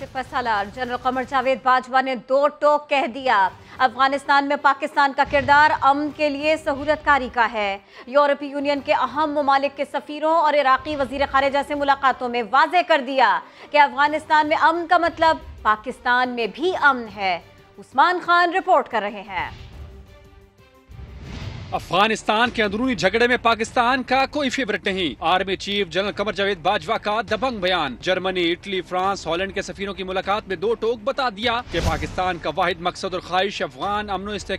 से फैसला। जनरल कमर जावेद बाजवा ने दो टोक कह दिया। अफगानिस्तान में पाकिस्तान का किरदार अमन के लिए सहूलतकारी का है। यूरोपीय यूनियन के अहम ममालिक के सफीरों और इराक़ी वज़ीर ख़ारिजा से मुलाकातों में वाज़ेह कर दिया कि अफगानिस्तान में अमन का मतलब पाकिस्तान में भी अमन है। उस्मान खान रिपोर्ट कर रहे हैं। अफगानिस्तान के अंदरूनी झगड़े में पाकिस्तान का कोई फेवरेट नहीं। Army chief general Qamar Javed Bajwa का दबंग बयान। जर्मनी, इटली, फ्रांस, हॉलैंड के सफीरों की मुलाकात में दो टोक बता दिया कि पाकिस्तान का वाहिद मकसद और ख्वाहिश अफगान अमन